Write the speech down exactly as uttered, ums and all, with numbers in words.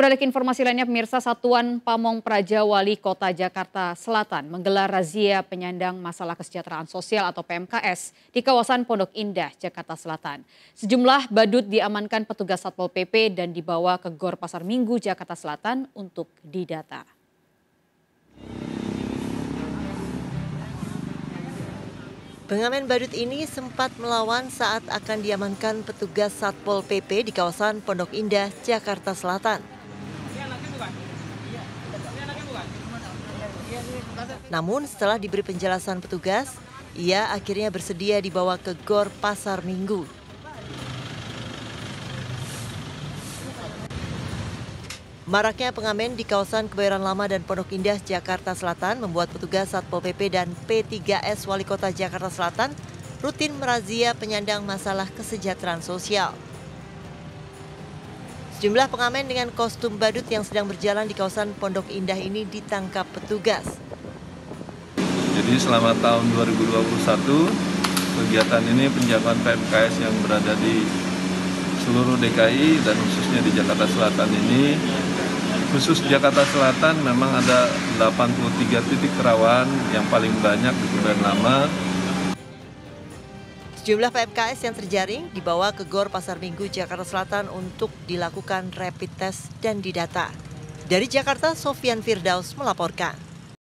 Beralih ke informasi lainnya, pemirsa, Satuan Pamong Praja Wali Kota Jakarta Selatan menggelar razia penyandang masalah kesejahteraan sosial atau P M K S di kawasan Pondok Indah, Jakarta Selatan. Sejumlah badut diamankan petugas Satpol P P dan dibawa ke Gor Pasar Minggu, Jakarta Selatan untuk didata. Pengamen badut ini sempat melawan saat akan diamankan petugas Satpol P P di kawasan Pondok Indah, Jakarta Selatan. Namun setelah diberi penjelasan petugas, ia akhirnya bersedia dibawa ke Gor Pasar Minggu. Maraknya pengamen di kawasan Kebayoran Lama dan Pondok Indah, Jakarta Selatan membuat petugas Satpol P P dan P tiga S Wali Kota Jakarta Selatan rutin merazia penyandang masalah kesejahteraan sosial. Sejumlah pengamen dengan kostum badut yang sedang berjalan di kawasan Pondok Indah ini ditangkap petugas. Jadi selama tahun dua ribu dua puluh satu, kegiatan ini penjagaan P M K S yang berada di seluruh D K I dan khususnya di Jakarta Selatan ini, khusus Jakarta Selatan memang ada delapan puluh tiga titik rawan yang paling banyak di Kebayoran Lama. Sejumlah P M K S yang terjaring dibawa ke Gor Pasar Minggu, Jakarta Selatan untuk dilakukan rapid test dan didata. Dari Jakarta, Sofyan Firdaus melaporkan.